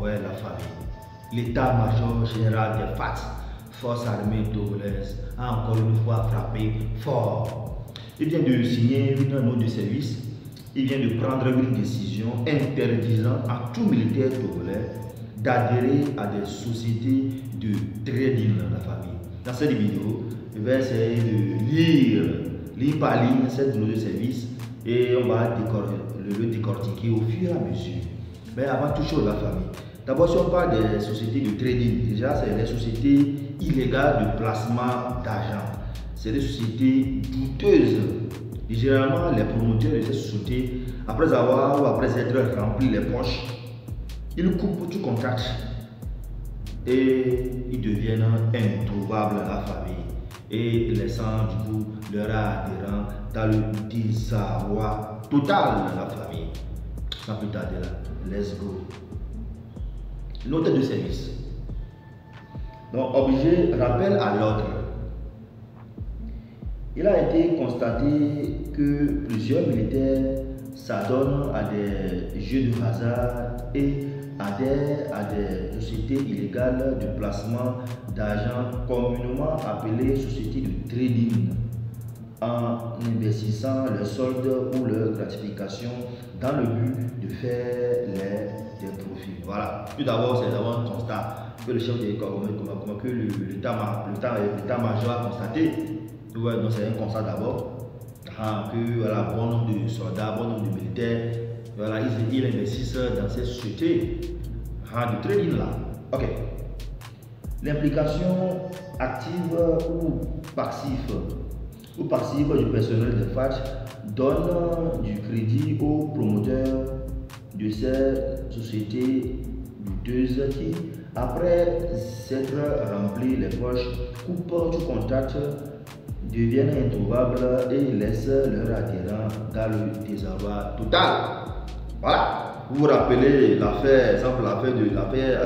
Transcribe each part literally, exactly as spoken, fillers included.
envoyer la famille. L'état-major général des FATCH, Forces armées togolaises, a encore une fois frappé fort. Il vient de signer une note de service. Il vient de prendre une décision interdisant à tout militaire togolais d'adhérer à des sociétés de trading dans la famille. Dans cette vidéo, je vais essayer de lire, lire par ligne cette note de service et on va le décortiquer au fur et à mesure. Mais avant toute chose, la famille. D'abord, si on parle des sociétés de trading, déjà, c'est des sociétés illégales de placement d'argent. C'est des sociétés douteuses. Et généralement, les promoteurs de ces sociétés, après avoir ou après être rempli les poches, ils coupent tout contact et ils deviennent introuvables dans la famille et laissant du coup leurs adhérents dans le désarroi total dans la famille. Sans plus tarder, let's go. Note de service. Donc, objet rappel à l'ordre. Il a été constaté que plusieurs militaires s'adonnent à des jeux de hasard et adhèrent à des sociétés illégales de placement d'argent communément appelées sociétés de trading en investissant leurs soldes ou leurs gratifications dans le but de faire les, des profits. Voilà. Tout d'abord, c'est d'abord un constat que le chef de l'état-major que le, l'état-major a constaté. Ouais, donc c'est un constat d'abord, hein, que voilà, bon nombre de soldats, bon nombre de militaires, voilà, ils, ils investissent dans ces sociétés hein, de trading là. Ok. L'implication active ou passive ou passive du personnel de FATCH donne du crédit aux promoteurs de ces sociétés douteuses qui, après s'être rempli les poches, coupent tout contact, deviennent introuvables et laissent leurs adhérents dans le désarroi total. Voilà. Vous vous rappelez l'affaire, exemple l'affaire de l'affaire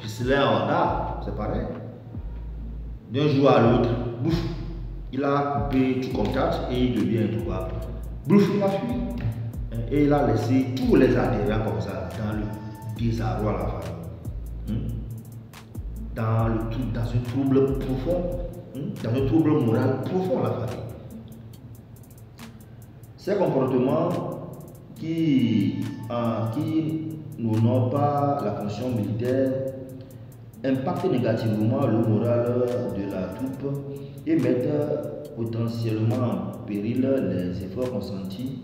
Pisselin Awaga, c'est pareil. D'un jour à l'autre, bouf, il a coupé tout contact et il devient introuvable. Bouf, il a fui. Et il a laissé tous les adhérents comme ça dans le désarroi la famille. Dans le dans un trouble profond. Dans le trouble moral profond à la famille. Ces comportements qui, hein, qui n'honorent pas la fonction militaire impactent négativement le moral de la troupe et mettent potentiellement en péril les efforts consentis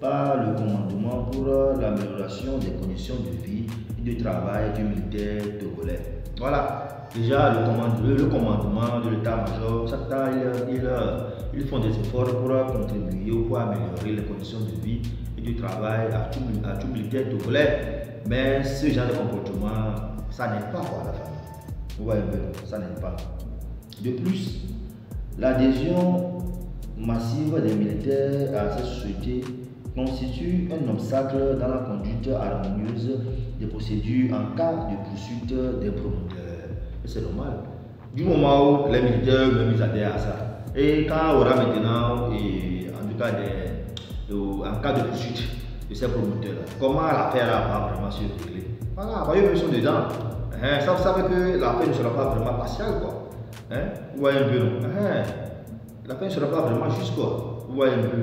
par le commandement pour l'amélioration des conditions de vie et de travail du militaire togolais. Voilà. Déjà, le commandement, le commandement de l'état-major, chaque temps, ils, ils, ils font des efforts pour contribuer ou pour améliorer les conditions de vie et du travail à tout, à tout militaire togolais. Mais ce genre de comportement, ça n'aide pas quoi, la famille. Vous voyez, ça n'aide pas. De plus, l'adhésion massive des militaires à cette société constitue un obstacle dans la conduite harmonieuse des procédures en cas de poursuite des promoteurs. C'est normal. Du moment où les militaires me adhèrent à ça. Et quand on aura maintenant, et en tout cas, des, de, en cas de poursuite de ces promoteurs-là, comment l'affaire va vraiment se régler? Voilà, vous voyez, ils sont dedans. Hein, ça, vous savez que l'affaire ne sera pas vraiment partiale, quoi. Hein, vous voyez un peu, non? Hein, l'affaire ne sera pas vraiment juste, quoi. Vous voyez un peu.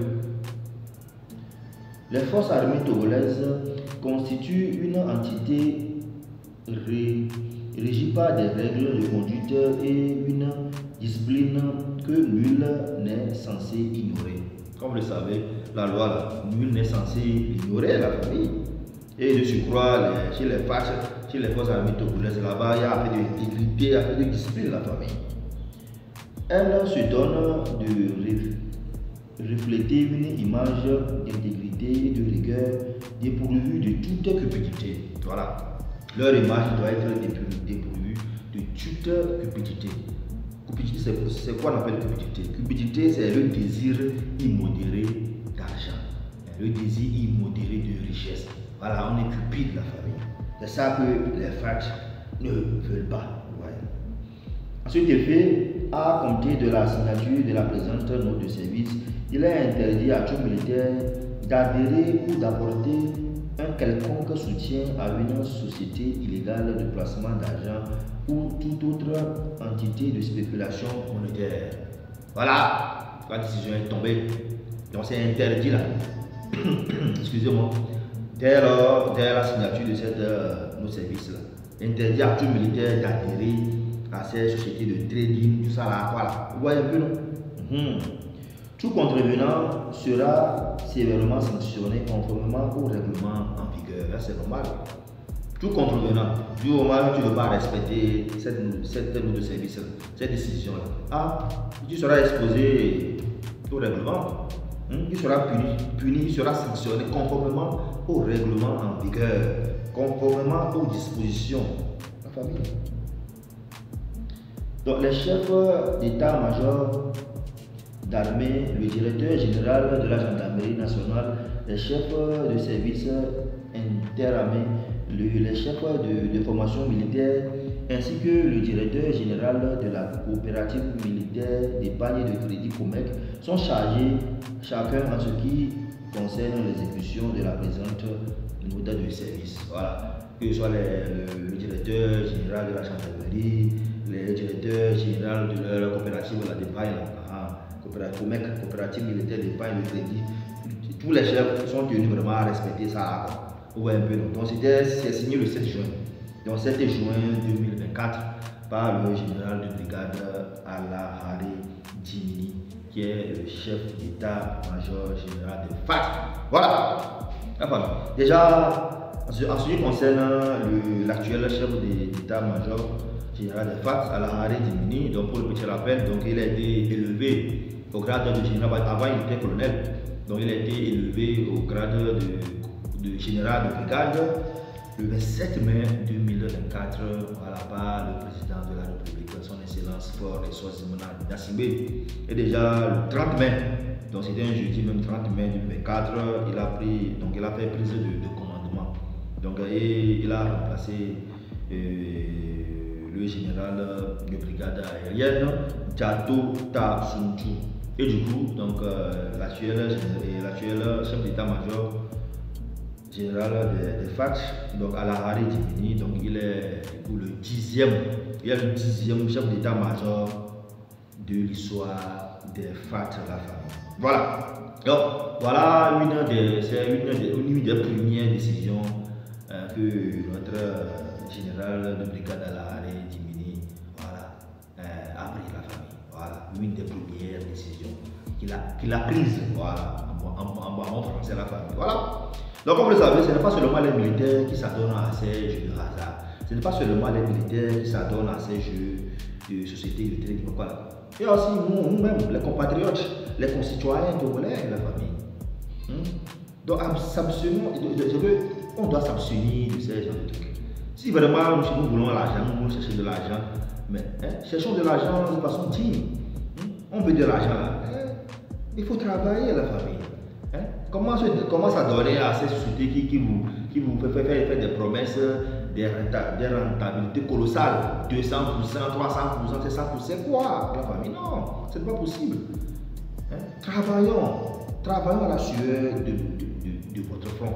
Les forces armées togolaises constituent une entité ré... régie par des règles de conduite et une discipline que nul n'est censé ignorer. Comme vous le savez, la loi, là, nul n'est censé ignorer la famille. Et de surcroît, les, chez les FATCH, chez les forces armées togolaises là-bas, il y a un peu de, de, de, de, de discipline la famille. Elle se donne de refléter une image d'intégrité et de rigueur dépourvue de toute cupidité. Voilà. Leur image doit être dépourvue de toute cupidité. Cupidité, c'est quoi on appelle cupidité? Cupidité, c'est le désir immodéré d'argent, le désir immodéré de richesse. Voilà, on est cupide la famille. C'est ça que les FATCH ne veulent pas. Ouais. À cet effet, à compter de la signature de la présente note de service, il est interdit à tout militaire d'adhérer ou d'apporter un quelconque soutien à une société illégale de placement d'argent ou toute autre entité de spéculation monétaire. Voilà, la décision est tombée. Donc c'est interdit là. Excusez-moi. Dès, euh, dès la signature de cette, euh, nos services là. Interdit à tout militaire d'adhérer à ces sociétés de trading, tout ça là. Voilà. Vous voyez un peu non? Tout contrevenant sera sévèrement sanctionné conformément au règlement en vigueur. C'est normal. Tout contrevenant, du moment où tu ne veux pas respecter cette règle de service, cette décision-là, ah, tu seras exposé au règlement. Hein, tu seras puni, puni, tu seras sanctionné conformément au règlement en vigueur, conformément aux dispositions de la famille. Donc les chefs d'état-major d'armée, le directeur général de la gendarmerie nationale, les chefs de service interarmée, les chefs de, de formation militaire, ainsi que le directeur général de la coopérative militaire d'épargne et de crédit COMEC sont chargés chacun en ce qui concerne l'exécution de la présente note de service. Voilà. Que ce soit les, le, le directeur général de la gendarmerie, le directeur général de la, la coopérative de la d'épargne, Coopérative, coopérative militaire d'épargne de crédit, tous les chefs sont tenus vraiment à respecter ça. Vous voyez un peu. Donc, c'était signé le sept juin. Donc, sept juin deux mille vingt-quatre, par le général de brigade Allahare Dimini, qui est le chef d'état-major général de F A T C H. Voilà. Enfin, déjà, en ce qui concerne l'actuel chef d'état-major général de F A T C H, Allahare Dimini, donc pour le petit rappel, donc il a été élevé au grade de général, avant il était colonel, donc il a été élevé au grade de, de général de brigade le vingt-sept mai deux mille vingt-quatre à la part le président de la République, son excellence fort et Sosimana Dassimé. Et déjà le trente mai, donc c'était un jeudi même trente mai deux mille vingt-quatre, il a pris, donc il a fait prise de, de commandement. Donc et, il a remplacé euh, le général de brigade aérienne Jato Tassini. Et du coup, donc euh, l'actuel chef d'état-major général de, de F A T C H, donc Allahare Dimini, donc il est du coup, le dixième, il est le dixième chef d'état-major de l'histoire des F A T C H de la famille. Voilà. Donc voilà une des, une, une, une des premières décisions euh, que notre euh, général de brigade Allahare Dimini, voilà, euh, a pris la famille. Voilà, une des premières décisions qu'il a, qu'il a prise. Voilà, en, en, en, en français la famille. Voilà. Donc comme vous le savez, ce n'est pas seulement les militaires qui s'adonnent à ces jeux de hasard. Ce n'est pas seulement les militaires qui s'adonnent à ces jeux de société, de trading, voilà. Et aussi nous-mêmes, nous les compatriotes, les concitoyens congolais et la famille. Hmm? Donc on doit s'abstenir de ces genres de trucs. Si vraiment nous, nous voulons l'argent, nous cherchons de l'argent, mais hein, cherchons de l'argent de façon digne. Hmm? On veut de l'argent, hein? Il faut travailler la famille. Comment s'adonner à ces sociétés qui, qui vous, qui vous fait faire, faire des promesses, des rentabilités colossales, deux cents pour cent, trois cents pour cent, c'est ça, c'est quoi la famille? Non, ce n'est pas possible. Hein? Travaillons, travaillons à la sueur de, de, de, de votre front,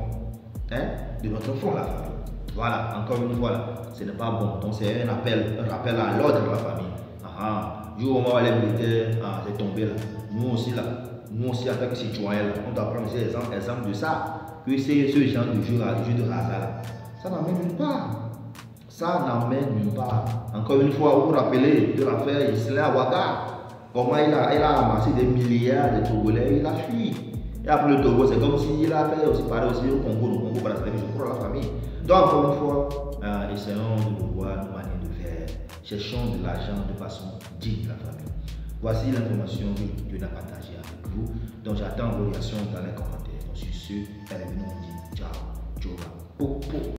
hein? De votre front la famille. Voilà, encore une fois, ce n'est pas bon. Donc c'est un appel, un rappel à l'ordre de la famille. Ah, du moment où les militaires, ah, c'est tombé là, nous aussi là. Nous aussi, avec ces citoyens, on doit prendre des exemples de ça, que c'est ce genre de jeu, de jeu de hasard. Ça n'amène nulle part. Ça n'amène nulle part. Encore une fois, vous vous rappelez de l'affaire Ghislain Awaga, comment il a, il a amassé des milliards de Togolais, il a fui. Et après le Togo, c'est comme s'il a fait aussi pareil aussi au Congo, le Congo, voilà, je crois la famille. Donc, encore une fois, euh, essayons de voir nos manières de faire. Cherchons de l'argent de façon digne, la famille. Voici l'information que je n'ai partagée avec vous. Donc j'attends vos réactions dans les commentaires. Donc sur ce, elle est venue, on dit ciao, ciao, po, po.